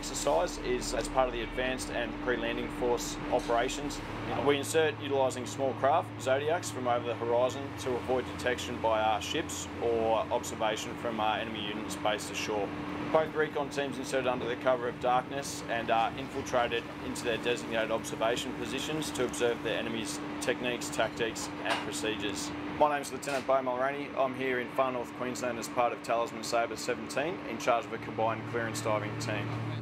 exercise is as part of the advanced and pre-landing force operations. We insert utilising small craft, Zodiacs, from over the horizon to avoid detection by our ships or observation from our enemy units based ashore. Both recon teams inserted under the cover of darkness and are infiltrated into their designated observation positions to observe their enemy's techniques, tactics and procedures. My name's Lieutenant Beau Mulraney. I'm here in Far North Queensland as part of Talisman Sabre 17 in charge of a combined clearance diving team.